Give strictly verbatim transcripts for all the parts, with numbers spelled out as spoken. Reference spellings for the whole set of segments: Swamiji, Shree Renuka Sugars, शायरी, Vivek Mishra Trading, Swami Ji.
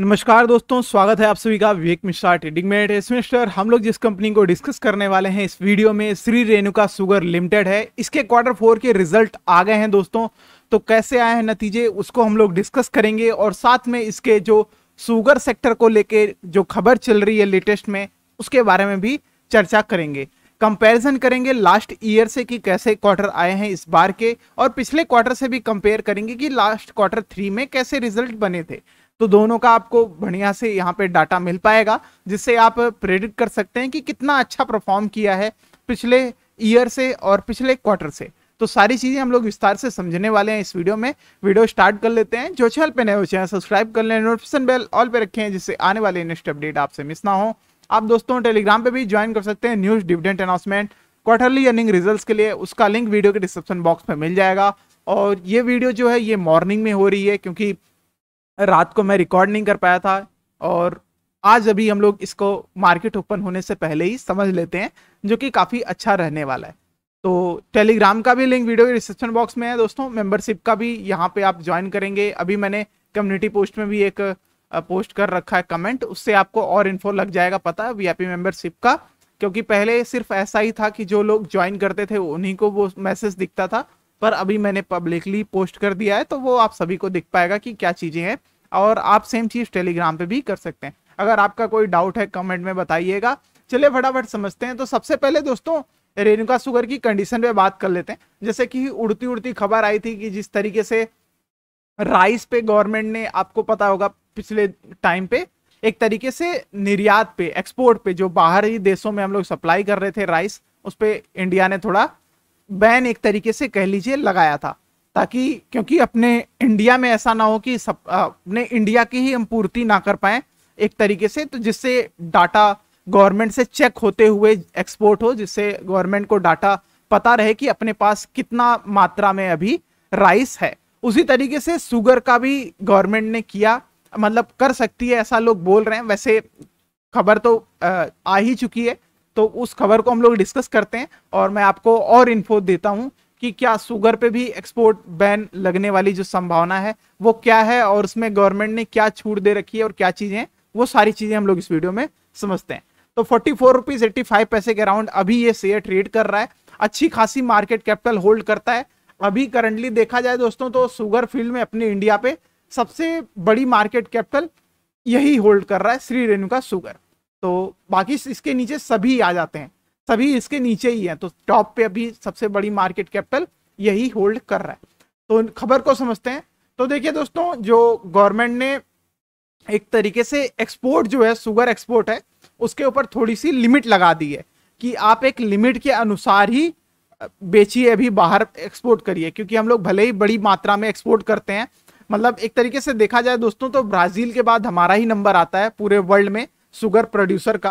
नमस्कार दोस्तों, स्वागत है आप सभी का विवेक मिश्रा ट्रेडिंग में। इसमें सर हम लोग जिस कंपनी को डिस्कस करने वाले हैं इस वीडियो में श्री रेणुका सुगर लिमिटेड है। इसके क्वार्टर फोर के रिजल्ट आ गए हैं दोस्तों, तो कैसे आए हैं नतीजे उसको हम लोग डिस्कस करेंगे और साथ में इसके जो सुगर सेक्टर को लेके जो खबर चल रही है लेटेस्ट में उसके बारे में भी चर्चा करेंगे। कंपैरिजन करेंगे लास्ट ईयर से कि कैसे क्वार्टर आए हैं इस बार के, और पिछले क्वार्टर से भी कंपेयर करेंगे कि लास्ट क्वार्टर थ्री में कैसे रिजल्ट बने थे। तो दोनों का आपको बढ़िया से यहाँ पे डाटा मिल पाएगा जिससे आप प्रेडिक्ट कर सकते हैं कि कितना अच्छा परफॉर्म किया है पिछले ईयर से और पिछले क्वार्टर से। तो सारी चीज़ें हम लोग विस्तार से समझने वाले हैं इस वीडियो में। वीडियो स्टार्ट कर लेते हैं। जो चैनल पे नए हो चैनल सब्सक्राइब कर लें, नोटिफिकेशन बेल ऑल पे रखें जिससे आने वाले नेक्स्ट अपडेट आपसे मिस ना हो। आप दोस्तों टेलीग्राम पे भी ज्वाइन कर सकते हैं news, dividend announcement, quarterly earning results के लिए। उसका लिंक वीडियो के डिस्क्रिप्शन बॉक्स में मिल जाएगा। और ये वीडियो जो है ये मॉर्निंग में हो रही है क्योंकि रात को मैं रिकॉर्ड नहीं कर पाया था, और आज अभी हम लोग इसको मार्केट ओपन होने से पहले ही समझ लेते हैं जो कि काफ़ी अच्छा रहने वाला है। तो टेलीग्राम का भी लिंक वीडियो के डिस्क्रिप्शन बॉक्स में है दोस्तों। मेंबरशिप का भी यहाँ पे आप ज्वाइन करेंगे। अभी मैंने कम्युनिटी पोस्ट में भी एक पोस्ट कर रखा है कमेंट, उससे आपको और इन्फो लग जाएगा पता वी आई पी मेंबरशिप का, क्योंकि पहले सिर्फ ऐसा ही था कि जो लोग ज्वाइन करते थे उन्हीं को वो मैसेज दिखता था, पर अभी मैंने पब्लिकली पोस्ट कर दिया है तो वो आप सभी को दिख पाएगा कि क्या चीज़ें हैं। और आप सेम चीज़ टेलीग्राम पे भी कर सकते हैं। अगर आपका कोई डाउट है कमेंट में बताइएगा। चलिए फटाफट समझते हैं। तो सबसे पहले दोस्तों रेणुका सुगर की कंडीशन पे बात कर लेते हैं। जैसे कि उड़ती उड़ती खबर आई थी कि जिस तरीके से राइस पे गवर्नमेंट ने, आपको पता होगा पिछले टाइम पे एक तरीके से निर्यात पे, एक्सपोर्ट पे, जो बाहरी देशों में हम लोग सप्लाई कर रहे थे राइस, उस पर इंडिया ने थोड़ा बैन एक तरीके से कह लीजिए लगाया था, ताकि क्योंकि अपने इंडिया में ऐसा ना हो कि सब अपने इंडिया की ही हम पूर्ति ना कर पाएँ एक तरीके से, तो जिससे डाटा गवर्नमेंट से चेक होते हुए एक्सपोर्ट हो, जिससे गवर्नमेंट को डाटा पता रहे कि अपने पास कितना मात्रा में अभी राइस है। उसी तरीके से शुगर का भी गवर्नमेंट ने किया, मतलब कर सकती है ऐसा लोग बोल रहे हैं। वैसे खबर तो आ ही चुकी है तो उस खबर को हम लोग डिस्कस करते हैं और मैं आपको और इन्फो देता हूं कि क्या शुगर पे भी एक्सपोर्ट बैन लगने वाली जो संभावना है वो क्या है और उसमें गवर्नमेंट ने क्या छूट दे रखी है और क्या चीज़ें, वो सारी चीज़ें हम लोग इस वीडियो में समझते हैं। तो forty four rupees eighty five पैसे के अराउंड अभी ये शेयर ट्रेड कर रहा है। अच्छी खासी मार्केट कैपिटल होल्ड करता है। अभी करंटली देखा जाए दोस्तों तो शुगर फील्ड में अपने इंडिया पे सबसे बड़ी मार्केट कैपिटल यही होल्ड कर रहा है श्री रेणुका सुगर। तो बाकी इसके नीचे सभी आ जाते हैं, सभी इसके नीचे ही हैं। तो टॉप पे अभी सबसे बड़ी मार्केट कैपिटल यही होल्ड कर रहा है। तो खबर को समझते हैं। तो देखिए दोस्तों, जो गवर्नमेंट ने एक तरीके से एक्सपोर्ट जो है शुगर एक्सपोर्ट है उसके ऊपर थोड़ी सी लिमिट लगा दी है कि आप एक लिमिट के अनुसार ही बेचिए, अभी बाहर एक्सपोर्ट करिए, क्योंकि हम लोग भले ही बड़ी मात्रा में एक्सपोर्ट करते हैं। मतलब एक तरीके से देखा जाए दोस्तों तो ब्राज़ील के बाद हमारा ही नंबर आता है पूरे वर्ल्ड में शुगर प्रोड्यूसर का।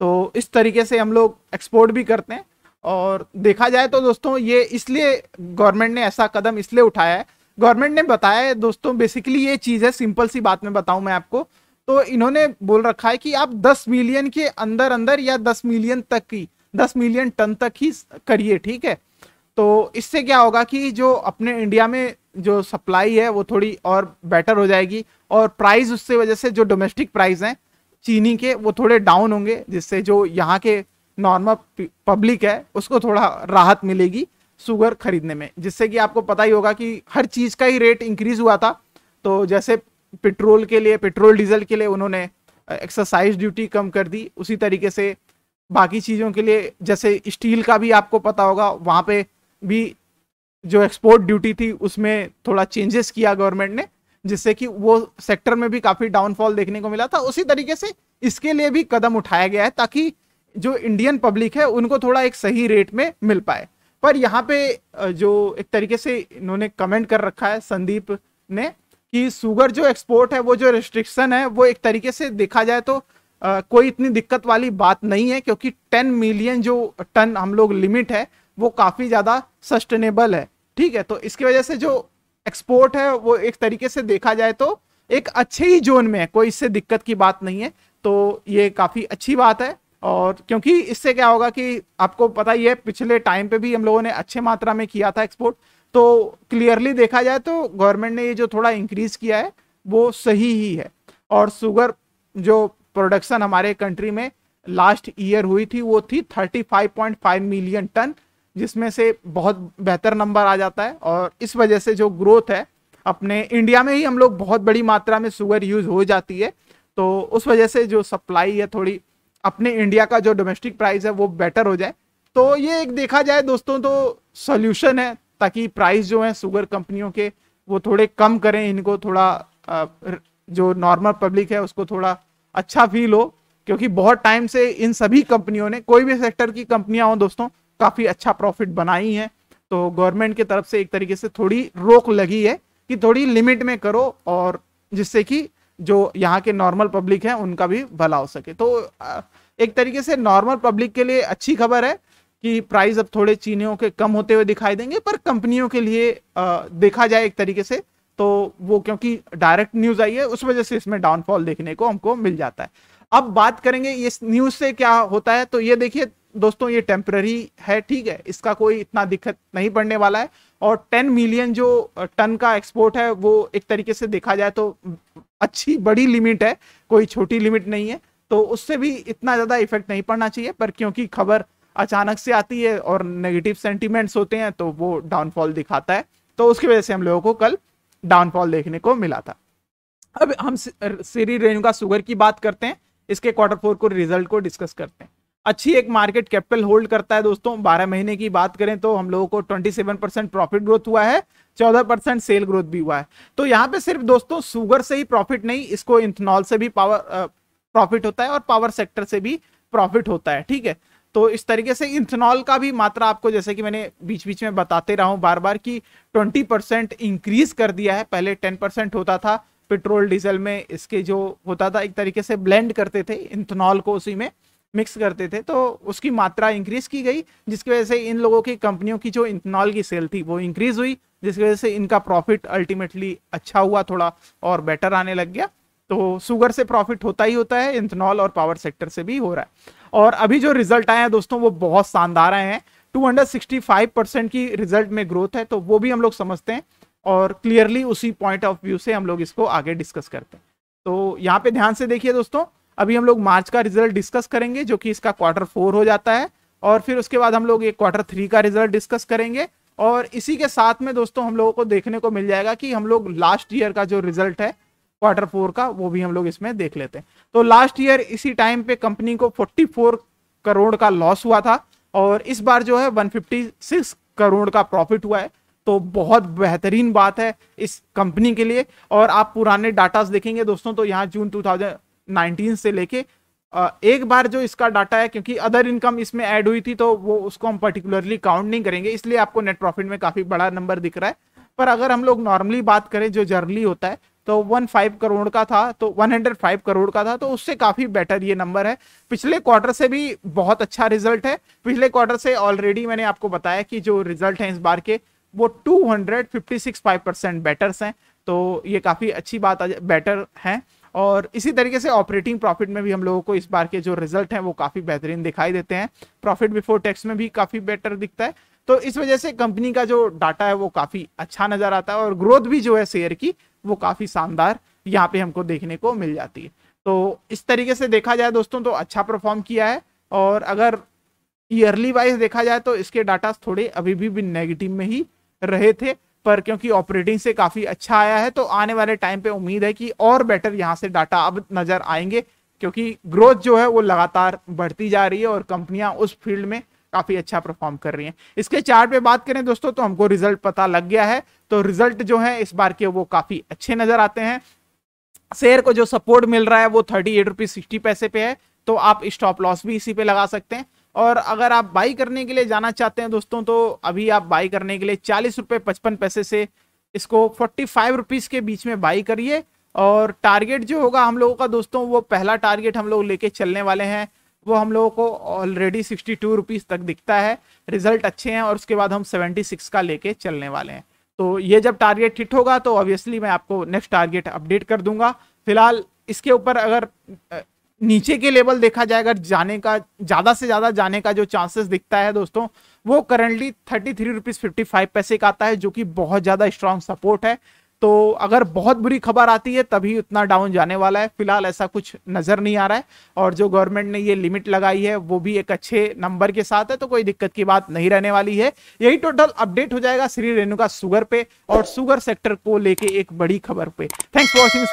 तो इस तरीके से हम लोग एक्सपोर्ट भी करते हैं। और देखा जाए तो दोस्तों ये इसलिए गवर्नमेंट ने ऐसा कदम इसलिए उठाया है, गवर्नमेंट ने बताया है दोस्तों, बेसिकली ये चीज़ है, सिंपल सी बात में बताऊं मैं आपको, तो इन्होंने बोल रखा है कि आप दस मिलियन के अंदर अंदर या दस मिलियन तक की, दस मिलियन टन तक ही करिए, ठीक है। तो इससे क्या होगा कि जो अपने इंडिया में जो सप्लाई है वो थोड़ी और बेटर हो जाएगी और प्राइस उससे वजह से जो डोमेस्टिक प्राइस हैं चीनी के वो थोड़े डाउन होंगे, जिससे जो यहाँ के नॉर्मल पब्लिक है उसको थोड़ा राहत मिलेगी शुगर खरीदने में। जिससे कि आपको पता ही होगा कि हर चीज़ का ही रेट इंक्रीज हुआ था। तो जैसे पेट्रोल के लिए, पेट्रोल डीजल के लिए उन्होंने एक्साइज ड्यूटी कम कर दी, उसी तरीके से बाकी चीज़ों के लिए जैसे स्टील का भी आपको पता होगा वहाँ पे भी जो एक्सपोर्ट ड्यूटी थी उसमें थोड़ा चेंजेस किया गवर्नमेंट ने, जिससे कि वो सेक्टर में भी काफ़ी डाउनफॉल देखने को मिला था। उसी तरीके से इसके लिए भी कदम उठाया गया है ताकि जो इंडियन पब्लिक है उनको थोड़ा एक सही रेट में मिल पाए। पर यहाँ पे जो एक तरीके से इन्होंने कमेंट कर रखा है संदीप ने कि शुगर जो एक्सपोर्ट है वो जो रिस्ट्रिक्शन है वो एक तरीके से देखा जाए तो आ, कोई इतनी दिक्कत वाली बात नहीं है, क्योंकि टेन मिलियन जो टन हम लोग लिमिट है वो काफ़ी ज़्यादा सस्टेनेबल है, ठीक है। तो इसकी वजह से जो एक्सपोर्ट है वो एक तरीके से देखा जाए तो एक अच्छे ही जोन में है, कोई इससे दिक्कत की बात नहीं है। तो ये काफ़ी अच्छी बात है। और क्योंकि इससे क्या होगा कि आपको पता ही है पिछले टाइम पे भी हम लोगों ने अच्छे मात्रा में किया था एक्सपोर्ट, तो क्लियरली देखा जाए तो गवर्नमेंट ने ये जो थोड़ा इंक्रीज किया है वो सही ही है। और शुगर जो प्रोडक्शन हमारे कंट्री में लास्ट ईयर हुई थी वो थी पैंतीस पॉइंट पाँच मिलियन टन, जिसमें से बहुत बेहतर नंबर आ जाता है। और इस वजह से जो ग्रोथ है अपने इंडिया में ही, हम लोग बहुत बड़ी मात्रा में शुगर यूज हो जाती है, तो उस वजह से जो सप्लाई है थोड़ी अपने इंडिया का जो डोमेस्टिक प्राइस है वो बेटर हो जाए, तो ये एक देखा जाए दोस्तों तो सॉल्यूशन है, ताकि प्राइस जो है शुगर कंपनियों के वो थोड़े कम करें, इनको थोड़ा जो नॉर्मल पब्लिक है उसको थोड़ा अच्छा फील हो, क्योंकि बहुत टाइम से इन सभी कंपनियों ने, कोई भी सेक्टर की कंपनियां हो दोस्तों, काफ़ी अच्छा प्रॉफिट बनाई हैं। तो गवर्नमेंट की तरफ से एक तरीके से थोड़ी रोक लगी है कि थोड़ी लिमिट में करो, और जिससे कि जो यहाँ के नॉर्मल पब्लिक है उनका भी भला हो सके। तो एक तरीके से नॉर्मल पब्लिक के लिए अच्छी खबर है कि प्राइस अब थोड़े चीनियों के कम होते हुए दिखाई देंगे, पर कंपनियों के लिए देखा जाए एक तरीके से तो वो, क्योंकि डायरेक्ट न्यूज़ आई है उस वजह से इसमें डाउनफॉल देखने को हमको मिल जाता है। अब बात करेंगे इस न्यूज़ से क्या होता है, तो ये देखिए दोस्तों ये टेम्पररी है, ठीक है, इसका कोई इतना दिक्कत नहीं पड़ने वाला है। और दस मिलियन जो टन का एक्सपोर्ट है वो एक तरीके से देखा जाए तो अच्छी बड़ी लिमिट है, कोई छोटी लिमिट नहीं है, तो उससे भी इतना ज़्यादा इफेक्ट नहीं पड़ना चाहिए। पर क्योंकि खबर अचानक से आती है और नेगेटिव सेंटिमेंट्स होते हैं तो वो डाउनफॉल दिखाता है, तो उसकी वजह से हम लोगों को कल डाउनफॉल देखने को मिला था। अब हम श्री रेणुका शुगर की बात करते हैं, इसके क्वार्टर फोर को रिजल्ट को डिस्कस करते हैं। अच्छी एक मार्केट कैपिटल होल्ड करता है दोस्तों। बारह महीने की बात करें तो हम लोगों को सत्ताईस परसेंट प्रॉफिट ग्रोथ हुआ है, चौदह परसेंट सेल ग्रोथ भी हुआ है। तो यहाँ पे सिर्फ दोस्तों शुगर से ही प्रॉफिट नहीं, इसको इथेनॉल से भी पावर प्रॉफिट होता है और पावर सेक्टर से भी प्रॉफिट होता है, ठीक है। तो इस तरीके से इथेनॉल का भी मात्रा आपको, जैसे कि मैंने बीच बीच में बताते रहा हूँ बार बार, कि ट्वेंटी परसेंट इंक्रीज कर दिया है। पहले टेन परसेंट होता था पेट्रोल डीजल में, इसके जो होता था एक तरीके से ब्लेंड करते थे इथेनॉल को, उसी में मिक्स करते थे, तो उसकी मात्रा इंक्रीज की गई, जिसकी वजह से इन लोगों की कंपनियों की जो इथेनॉल की सेल थी वो इंक्रीज हुई, जिसकी वजह से इनका प्रॉफिट अल्टीमेटली अच्छा हुआ, थोड़ा और बेटर आने लग गया। तो शुगर से प्रॉफिट होता ही होता है, इथेनॉल और पावर सेक्टर से भी हो रहा है। और अभी जो रिजल्ट आए हैं दोस्तों वो बहुत शानदार आए हैं, दो सौ पैंसठ परसेंट की रिजल्ट में ग्रोथ है, तो वो भी हम लोग समझते हैं और क्लियरली उसी पॉइंट ऑफ व्यू से हम लोग इसको आगे डिस्कस करते हैं। तो यहाँ पे ध्यान से देखिए दोस्तों, अभी हम लोग मार्च का रिजल्ट डिस्कस करेंगे जो कि इसका क्वार्टर फोर हो जाता है, और फिर उसके बाद हम लोग एक क्वार्टर थ्री का रिजल्ट डिस्कस करेंगे। और इसी के साथ में दोस्तों हम लोगों को देखने को मिल जाएगा कि हम लोग लास्ट ईयर का जो रिजल्ट है क्वार्टर फोर का वो भी हम लोग इसमें देख लेते हैं। तो लास्ट ईयर इसी टाइम पे कंपनी को चौवालीस करोड़ का लॉस हुआ था, और इस बार जो है एक सौ छप्पन करोड़ का प्रॉफिट हुआ है, तो बहुत बेहतरीन बात है इस कंपनी के लिए। और आप पुराने डाटास देखेंगे दोस्तों तो यहाँ जून दो हज़ार उन्नीस से लेके एक बार जो इसका डाटा है, क्योंकि अदर इनकम इसमें ऐड हुई थी तो वो उसको हम पर्टिकुलरली काउंट नहीं करेंगे, इसलिए आपको नेट प्रॉफिट में काफ़ी बड़ा नंबर दिख रहा है। पर अगर हम लोग नॉर्मली बात करें जो जर्नली होता है तो एक सौ पाँच करोड़ का था, तो एक सौ पाँच करोड़ का था, तो उससे काफ़ी बेटर ये नंबर है। पिछले क्वार्टर से भी बहुत अच्छा रिजल्ट है, पिछले क्वार्टर से ऑलरेडी मैंने आपको बताया कि जो रिजल्ट हैं इस बार के वो दो सौ छप्पन परसेंट बेटर्स हैं, तो ये काफ़ी अच्छी बात बेटर हैं। और इसी तरीके से ऑपरेटिंग प्रॉफिट में भी हम लोगों को इस बार के जो रिजल्ट हैं वो काफ़ी बेहतरीन दिखाई देते हैं, प्रॉफिट बिफोर टैक्स में भी काफ़ी बेटर दिखता है, तो इस वजह से कंपनी का जो डाटा है वो काफ़ी अच्छा नज़र आता है। और ग्रोथ भी जो है शेयर की वो काफ़ी शानदार यहाँ पे हमको देखने को मिल जाती है। तो इस तरीके से देखा जाए दोस्तों तो अच्छा परफॉर्म किया है। और अगर ईयरली वाइज देखा जाए तो इसके डाटा थोड़े अभी भी, भी नेगेटिव में ही रहे थे, पर क्योंकि ऑपरेटिंग से काफ़ी अच्छा आया है तो आने वाले टाइम पे उम्मीद है कि और बेटर यहाँ से डाटा अब नज़र आएंगे, क्योंकि ग्रोथ जो है वो लगातार बढ़ती जा रही है और कंपनियाँ उस फील्ड में काफ़ी अच्छा परफॉर्म कर रही हैं। इसके चार्ट पे बात करें दोस्तों तो हमको रिजल्ट पता लग गया है, तो रिजल्ट जो है इस बार के वो काफ़ी अच्छे नज़र आते हैं। शेयर को जो सपोर्ट मिल रहा है वो थर्टी एट रुपीज़ सिक्सटी पैसे पे है, तो आप स्टॉप लॉस भी इसी पे लगा सकते हैं। और अगर आप बाई करने के लिए जाना चाहते हैं दोस्तों तो अभी आप बाई करने के लिए चालीस रुपये पचपन पैसे से इसको फोर्टी फाइव रुपीज़ के बीच में बाई करिए। और टारगेट जो होगा हम लोगों का दोस्तों, वो पहला टारगेट हम लोग लेके चलने वाले हैं, वो हम लोगों को ऑलरेडी सिक्सटी टू रुपीज़ तक दिखता है, रिजल्ट अच्छे हैं, और उसके बाद हम सेवेंटी सिक्स का लेके चलने वाले हैं। तो ये जब टारगेट हिट होगा तो ऑब्वियसली मैं आपको नेक्स्ट टारगेट अपडेट कर दूंगा। फिलहाल इसके ऊपर अगर नीचे के लेवल देखा जाए अगर जाने का, ज़्यादा से ज़्यादा जाने का जो चांसेस दिखता है दोस्तों, वो currently thirty three rupees fifty five पैसे का आता है, जो कि बहुत ज़्यादा स्ट्रांग सपोर्ट है। तो अगर बहुत बुरी खबर आती है तभी उतना डाउन जाने वाला है, फिलहाल ऐसा कुछ नज़र नहीं आ रहा है। और जो गवर्नमेंट ने ये लिमिट लगाई है वो भी एक अच्छे नंबर के साथ है, तो कोई दिक्कत की बात नहीं रहने वाली है। यही टोटल अपडेट हो जाएगा श्री रेणुका शुगर पे और शुगर सेक्टर को लेके एक बड़ी खबर पे। Thanks for watching.